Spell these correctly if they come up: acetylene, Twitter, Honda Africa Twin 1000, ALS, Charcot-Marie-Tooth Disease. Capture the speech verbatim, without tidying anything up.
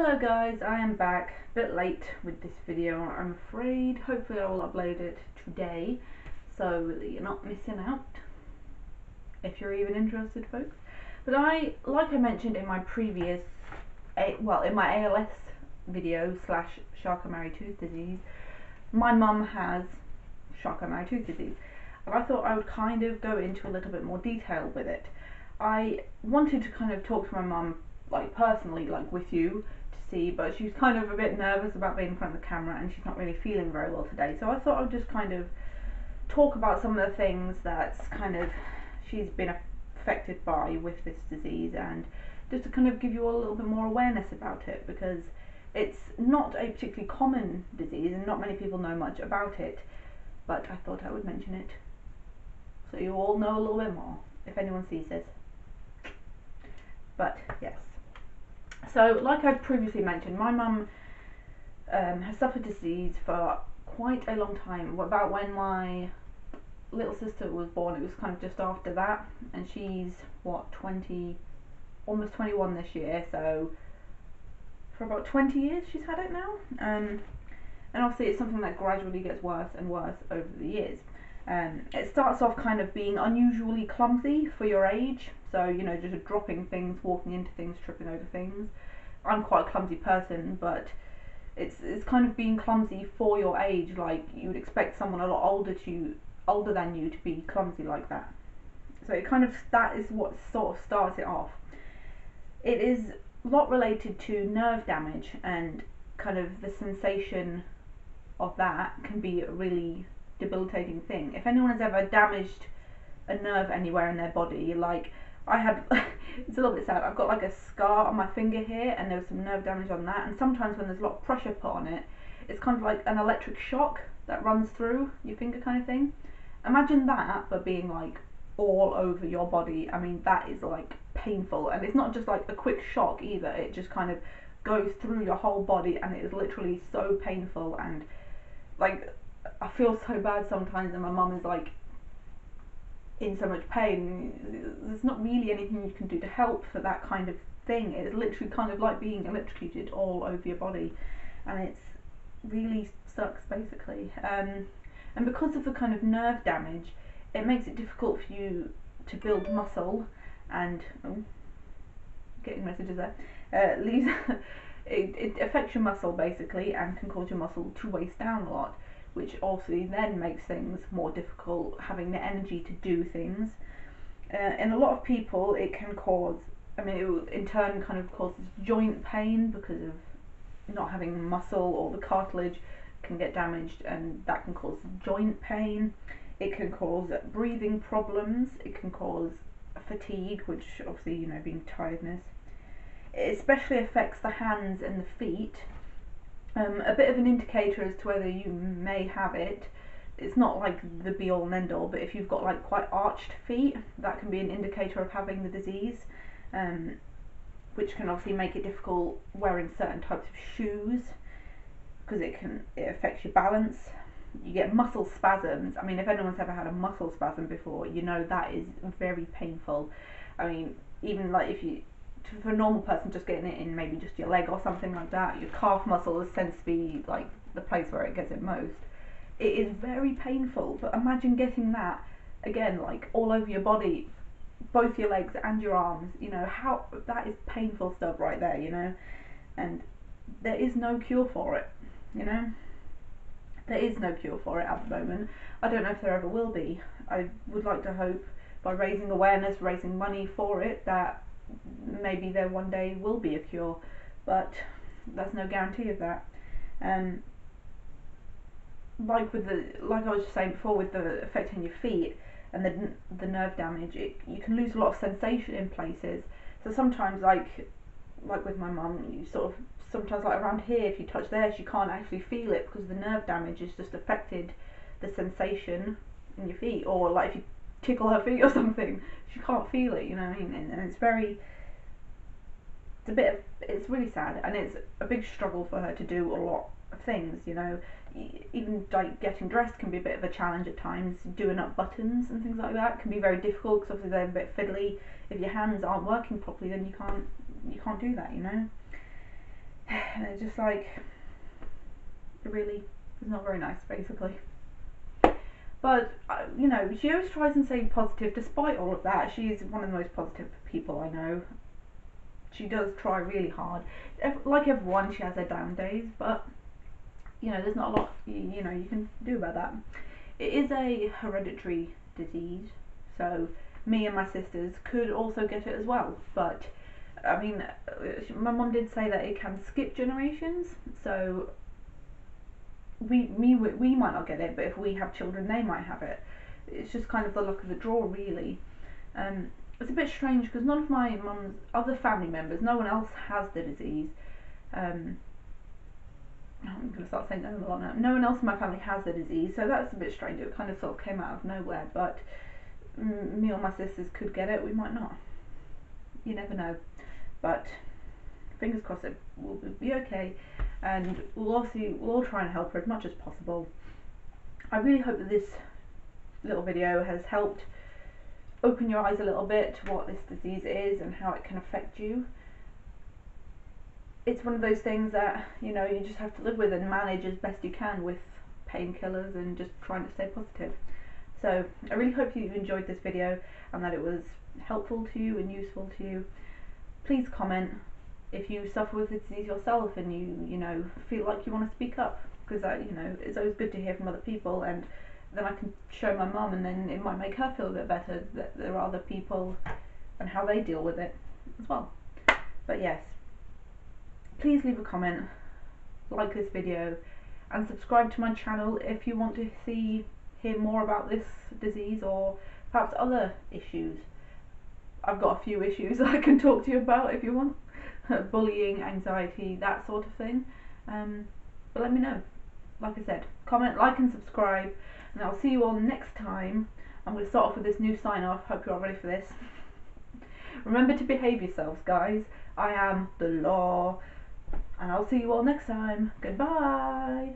Hello guys, I am back a bit late with this video, I'm afraid. Hopefully I will upload it today so that you're not missing out, if you're even interested, folks. But I, like I mentioned in my previous, well, in my A L S video slash Charcot-Marie-Tooth Disease, my mum has Charcot-Marie-Tooth Disease, and I thought I would kind of go into a little bit more detail with it. I wanted to kind of talk to my mum, like personally, like with you, see, but she's kind of a bit nervous about being in front of the camera and she's not really feeling very well today, so I thought I'd just kind of talk about some of the things that's kind of she's been affected by with this disease, and just to kind of give you a little bit more awareness about it, because it's not a particularly common disease and not many people know much about it, but I thought I would mention it so you all know a little bit more if anyone sees this. But yes, so, like I previously mentioned, my mum um, has suffered disease for quite a long time. About when my little sister was born, it was kind of just after that, and she's, what, twenty, almost twenty-one this year, so for about twenty years she's had it now. Um, and obviously it's something that gradually gets worse and worse over the years. Um, it starts off kind of being unusually clumsy for your age, so, you know, just dropping things, walking into things, tripping over things. I'm quite a clumsy person, but it's it's kind of being clumsy for your age. Like, you would expect someone a lot older to older than you to be clumsy like that. So it kind of, that is what sort of starts it off. It is a lot related to nerve damage, and kind of the sensation of that can be a really debilitating thing. If anyone has ever damaged a nerve anywhere in their body, like I had, it's a little bit sad, I've got like a scar on my finger here and there was some nerve damage on that, and sometimes when there's a lot of pressure put on it, it's kind of like an electric shock that runs through your finger kind of thing. Imagine that, but being like all over your body. I mean, that is like painful, and it's not just like a quick shock either, it just kind of goes through your whole body and it is literally so painful, and like I feel so bad sometimes, and my mum is like in so much pain. There's not really anything you can do to help for that kind of thing. It's literally kind of like being electrocuted all over your body, and it's really sucks basically. Um, and because of the kind of nerve damage, it makes it difficult for you to build muscle, and oh, getting messages there. Uh, leaves it, it affects your muscle basically, and can cause your muscle to waste down a lot, which also then makes things more difficult, having the energy to do things. Uh, in a lot of people it can cause, I mean, it will in turn kind of causes joint pain because of not having muscle, or the cartilage can get damaged and that can cause joint pain. It can cause breathing problems, it can cause fatigue, which obviously, you know, being tiredness. It especially affects the hands and the feet. Um, a bit of an indicator as to whether you may have it, it's not like the be all and end all, but if you've got like quite arched feet, that can be an indicator of having the disease, um, which can obviously make it difficult wearing certain types of shoes, because it can, it affects your balance. You get muscle spasms. I mean, if anyone's ever had a muscle spasm before, you know that is very painful. I mean, even like if you, for a normal person, just getting it in maybe just your leg or something like that, your calf muscle is tends to be like the place where it gets it most. It is very painful, but imagine getting that again, like all over your body, both your legs and your arms. You know how that is painful stuff right there, you know, and there is no cure for it. You know, there is no cure for it at the moment. I don't know if there ever will be. I would like to hope, by raising awareness, raising money for it, that maybe there one day will be a cure, but there's no guarantee of that. Um, like with the, like I was just saying before, with the affecting your feet and the the nerve damage, it, you can lose a lot of sensation in places. So sometimes, like like with my mum, you sort of sometimes like around here, if you touch there, she can't actually feel it because the nerve damage has just affected the sensation in your feet, or like if you tickle her feet or something, she can't feel it, you know what I mean? And, and it's very, it's a bit of, it's really sad, and it's a big struggle for her to do a lot of things, you know. Even like getting dressed can be a bit of a challenge at times, doing up buttons and things like that can be very difficult, because obviously they're a bit fiddly. If your hands aren't working properly, then you can't, you can't do that, you know. and it's just like, it really is not very nice, basically. But, you know, she always tries and stays positive despite all of that. She's one of the most positive people I know. She does try really hard. Like everyone, she has her down days, but, you know, there's not a lot, you, you know, you can do about that. It is a hereditary disease, so me and my sisters could also get it as well. But, I mean, my mum did say that it can skip generations, so... We, me, we might not get it, but if we have children, they might have it. It's just kind of the luck of the draw, really. Um, it's a bit strange because none of my mum's other family members, no one else has the disease. Um, I'm going to start saying that a lot now. No one else in my family has the disease, so that's a bit strange. It kind of sort of came out of nowhere, but me or my sisters could get it. We might not. You never know. But fingers crossed it will be okay. And we'll obviously we'll all try and help her as much as possible. I really hope that this little video has helped open your eyes a little bit to what this disease is and how it can affect you. It's one of those things that, you know, you just have to live with and manage as best you can with painkillers and just trying to stay positive. So I really hope you enjoyed this video and that it was helpful to you and useful to you. Please comment if you suffer with the disease yourself and you, you know, feel like you want to speak up, because that, you know, it's always good to hear from other people, and then I can show my mum, and then it might make her feel a bit better that there are other people and how they deal with it as well. But yes, please leave a comment, like this video, and subscribe to my channel if you want to see hear more about this disease or perhaps other issues. I've got a few issues I can talk to you about if you want. Bullying, anxiety, that sort of thing. Um, but let me know. Like I said, comment, like and subscribe, and I'll see you all next time. I'm going to start off with this new sign off. Hope you're all ready for this. Remember to behave yourselves, guys. I am the law, and I'll see you all next time. Goodbye.